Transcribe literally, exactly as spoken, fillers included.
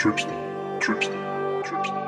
Tripster, Tripster, Tripster.